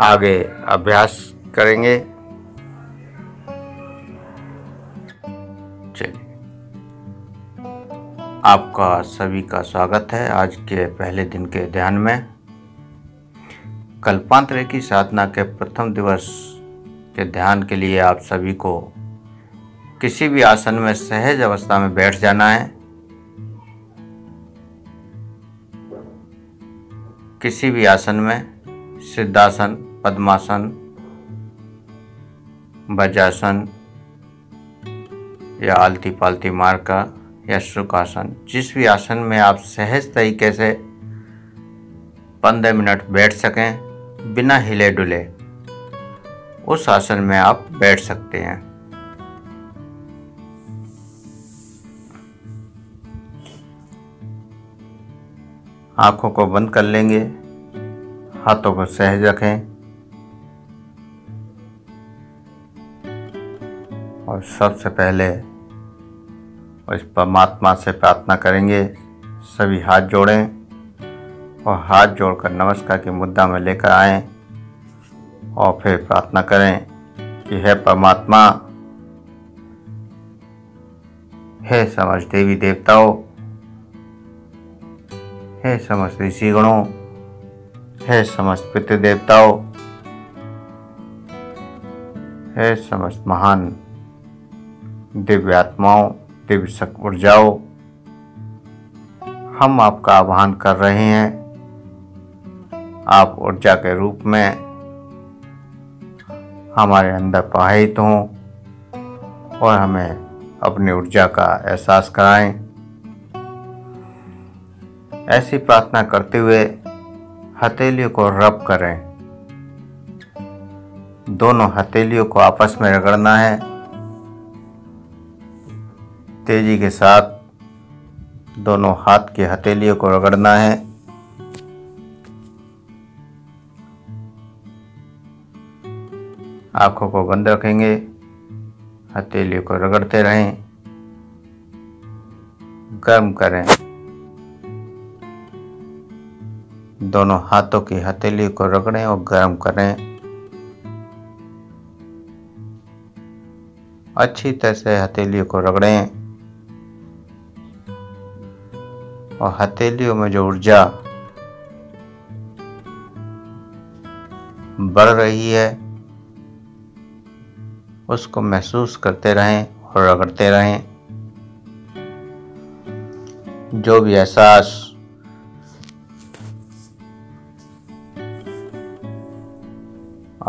आगे अभ्यास करेंगे। चलिए, आपका सभी का स्वागत है आज के पहले दिन के ध्यान में। कल्पांत रेखी साधना के प्रथम दिवस के ध्यान के लिए आप सभी को किसी भी आसन में सहज अवस्था में बैठ जाना है। किसी भी आसन में, सिद्धासन, पद्मासन, वज्रासन या आलती पालती मार्का या सुखासन, जिस भी आसन में आप सहज तरीके से 15 मिनट बैठ सकें बिना हिले डुले, उस आसन में आप बैठ सकते हैं। आँखों को बंद कर लेंगे, हाथों को सहज रखें और सबसे पहले इस परमात्मा से प्रार्थना करेंगे। सभी हाथ जोड़ें और हाथ जोड़कर नमस्कार की मुद्रा में लेकर आएं और फिर प्रार्थना करें कि हे परमात्मा, हे समस्त देवी देवताओं, हे समस्त ऋषिगणों, हे समस्त पितृ देवताओं, हे समस्त महान दिव्य आत्माओं, दिव्य शक्ति ऊर्जाओं, हम आपका आह्वान कर रहे हैं। आप ऊर्जा के रूप में हमारे अंदर प्रवाहित हों और हमें अपनी ऊर्जा का एहसास कराएं। ऐसी प्रार्थना करते हुए हथेलियों को रब करें। दोनों हथेलियों को आपस में रगड़ना है तेजी के साथ। दोनों हाथ की हथेलियों को रगड़ना है। आँखों को बंद रखेंगे, हथेलियों को रगड़ते रहें, गर्म करें। दोनों हाथों की हथेलियों को रगड़ें और गर्म करें। अच्छी तरह से हथेलियों को रगड़ें और हथेलियों में जो ऊर्जा बढ़ रही है उसको महसूस करते रहें और रगड़ते रहें। जो भी एहसास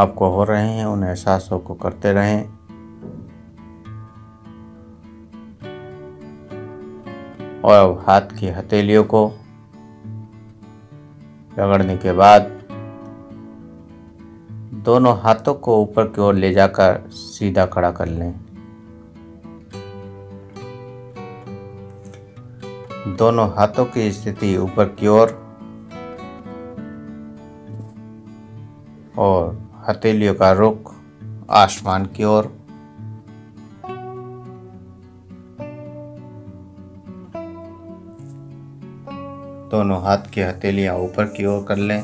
आपको हो रहे हैं उन एहसासों को करते रहें। और अब हाथ की हथेलियों को रगड़ने के बाद दोनों हाथों को ऊपर की ओर ले जाकर सीधा खड़ा कर लें। दोनों हाथों की स्थिति ऊपर की ओर और हथेलियों का रुख आसमान की ओर। दोनों हाथ की हथेलियां ऊपर की ओर कर लें।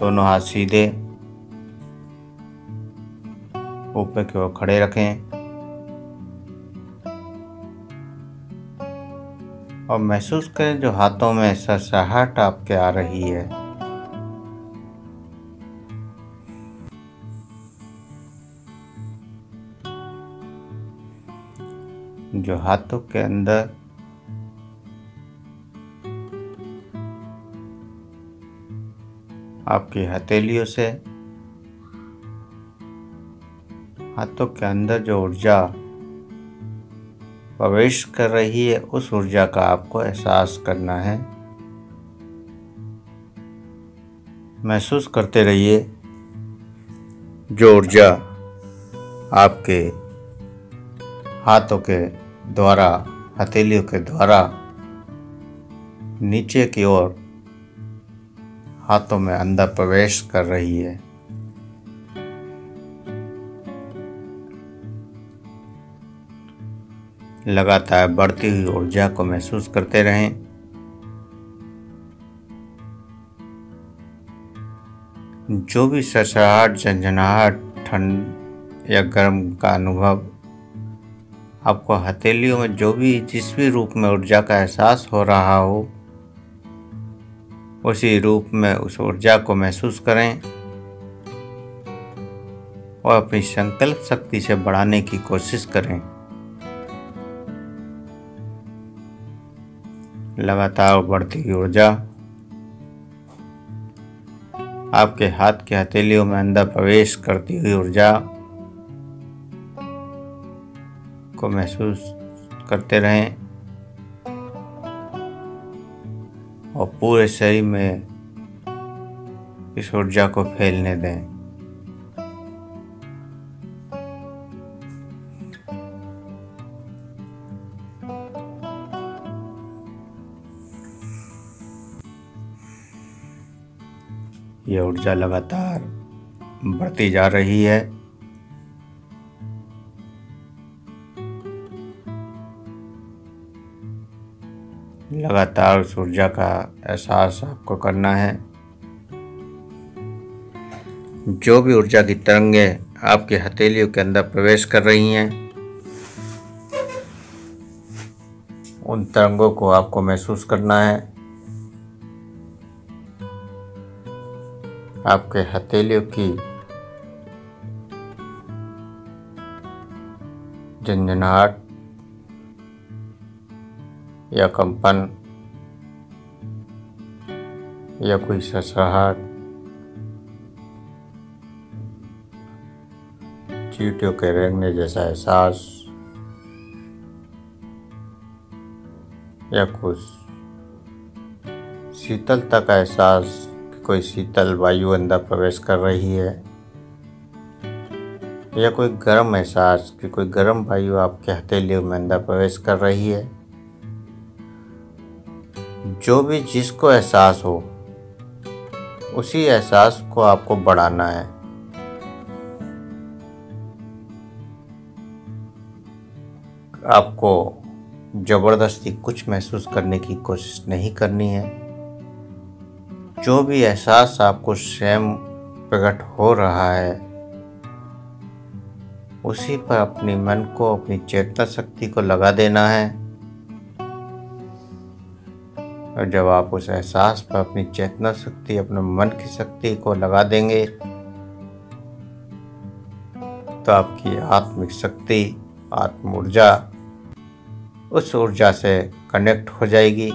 दोनों हाथ सीधे ऊपर की ओर खड़े रखें और महसूस करें जो हाथों में सरसराहट आपके आ रही है। जो हाथों के अंदर आपकी हथेलियों से हाथों के अंदर जो ऊर्जा प्रवेश कर रही है उस ऊर्जा का आपको एहसास करना है। महसूस करते रहिए जो ऊर्जा आपके हाथों के द्वारा, हथेलियों के द्वारा नीचे की ओर हाथों में अंदर प्रवेश कर रही है। लगातार बढ़ती हुई ऊर्जा को महसूस करते रहें। जो भी सरसराहट, झंझनाहट, ठंड या गर्म का अनुभव आपको हथेलियों में जो भी जिस भी रूप में ऊर्जा का एहसास हो रहा हो उसी रूप में उस ऊर्जा को महसूस करें और अपनी संकल्प शक्ति से बढ़ाने की कोशिश करें। लगातार बढ़ती हुई ऊर्जा आपके हाथ की हथेलियों में अंदर प्रवेश करती हुई ऊर्जा को महसूस करते रहें और पूरे शरीर में इस ऊर्जा को फैलने दें। यह ऊर्जा लगातार बढ़ती जा रही है। लगातार उस ऊर्जा का एहसास आपको करना है। जो भी ऊर्जा की तरंगें आपकी हथेलियों के अंदर प्रवेश कर रही हैं उन तरंगों को आपको महसूस करना है। आपके हथेलियों की झंझनाहट या कंपन या कोई सरसराहट, चींटियों के रेंगने जैसा एहसास या कुछ शीतलता का एहसास, कोई शीतल वायु अंदर प्रवेश कर रही है या कोई गर्म एहसास कि कोई गर्म वायु आपके हथेलियों में अंदर प्रवेश कर रही है। जो भी जिसको एहसास हो उसी एहसास को आपको बढ़ाना है। आपको जबरदस्ती कुछ महसूस करने की कोशिश नहीं करनी है। जो भी एहसास आपको स्वयं प्रकट हो रहा है उसी पर अपने मन को, अपनी चेतना शक्ति को लगा देना है। और जब आप उस एहसास पर अपनी चेतना शक्ति, अपने मन की शक्ति को लगा देंगे तो आपकी आत्मिक शक्ति, आत्म ऊर्जा उस ऊर्जा से कनेक्ट हो जाएगी,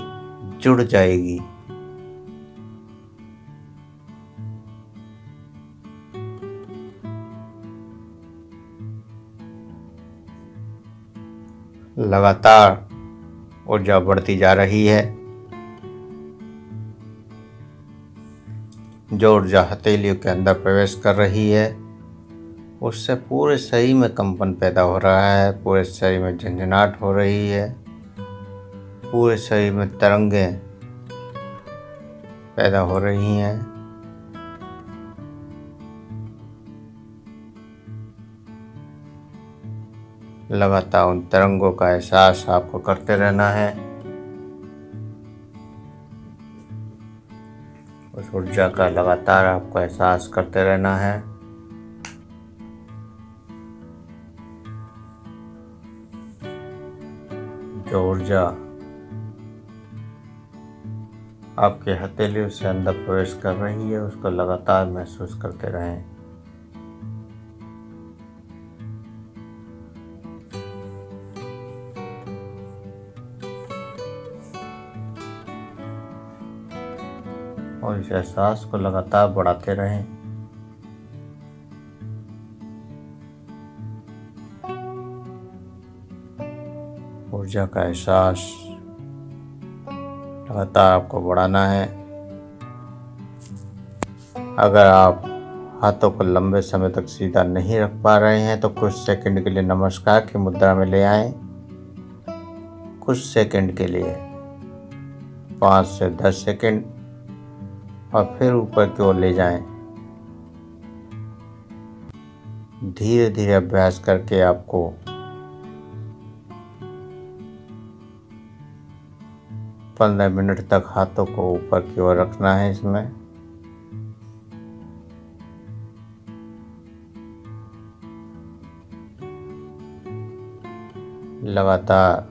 जुड़ जाएगी। लगातार ऊर्जा बढ़ती जा रही है। जो ऊर्जा हथेलियों के अंदर प्रवेश कर रही है उससे पूरे शरीर में कंपन पैदा हो रहा है, पूरे शरीर में झंझनाहट हो रही है, पूरे शरीर में तरंगें पैदा हो रही हैं। लगातार उन तरंगों का एहसास आपको करते रहना है। उस ऊर्जा का लगातार आपको एहसास करते रहना है। जो ऊर्जा आपके हथेलियों से अंदर प्रवेश कर रही है उसको लगातार महसूस करते रहें। और इस एहसास को लगातार बढ़ाते रहें। ऊर्जा का एहसास लगातार आपको बढ़ाना है। अगर आप हाथों को लंबे समय तक सीधा नहीं रख पा रहे हैं तो कुछ सेकंड के लिए नमस्कार की मुद्रा में ले आएं। कुछ सेकंड के लिए 5 से 10 सेकंड और फिर ऊपर की ओर ले जाएं। धीरे धीरे अभ्यास करके आपको पंद्रह मिनट तक हाथों को ऊपर की ओर रखना है। इसमें लगातार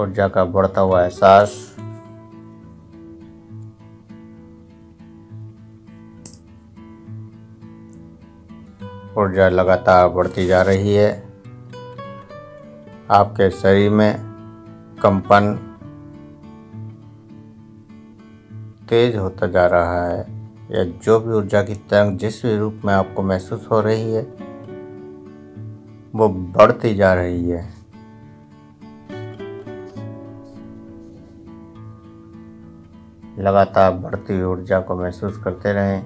ऊर्जा का बढ़ता हुआ एहसास, ऊर्जा लगातार बढ़ती जा रही है। आपके शरीर में कंपन तेज होता जा रहा है, या जो भी ऊर्जा की तरंग जिस भी रूप में आपको महसूस हो रही है वो बढ़ती जा रही है। लगातार बढ़ती ऊर्जा को महसूस करते रहें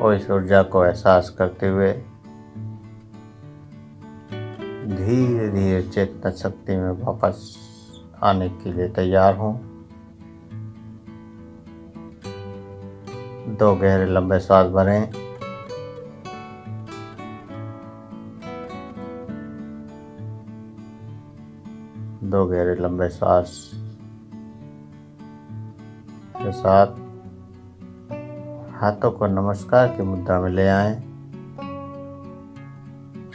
और इस ऊर्जा को एहसास करते हुए धीरे धीरे चेतना शक्ति में वापस आने के लिए तैयार हों। दो गहरे लंबे सांस भरें के साथ हाथों को नमस्कार की मुद्रा में ले आएं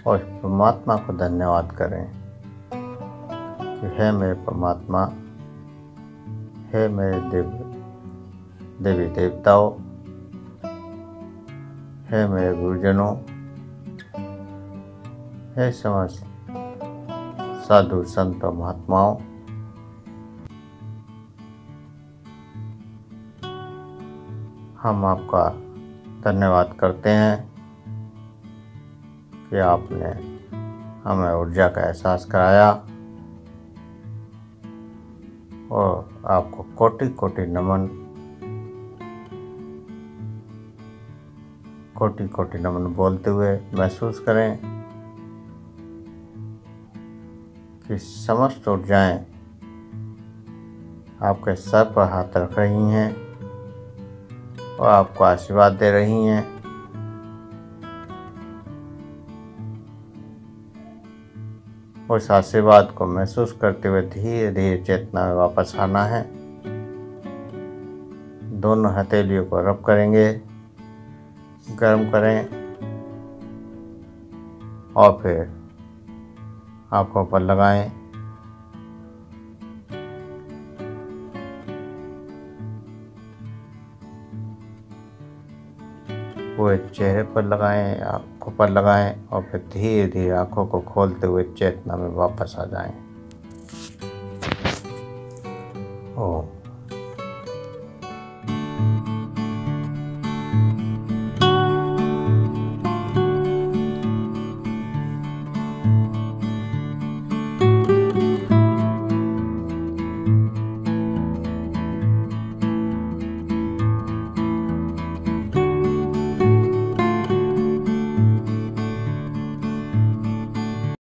और परमात्मा को धन्यवाद करें कि हे मेरे परमात्मा, हे मेरे देवी देवताओं, हे मेरे गुरुजनों, हे समस्त साधु संत महात्माओं, हम आपका धन्यवाद करते हैं कि आपने हमें ऊर्जा का एहसास कराया और आपको कोटि कोटि नमन बोलते हुए महसूस करें कि समस्त ऊर्जाएं आपके सर पर हाथ रख रही हैं और आपको आशीर्वाद दे रही हैं। उस आशीर्वाद को महसूस करते हुए धीरे धीरे चेतना में वापस आना है। दोनों हथेलियों को रब करेंगे, गर्म करें और फिर आँखों पर लगाएं। पूरे चेहरे पर लगाएं, आँखों पर लगाएं और फिर धीरे धीरे आँखों को खोलते हुए चेतना में वापस आ जाएं।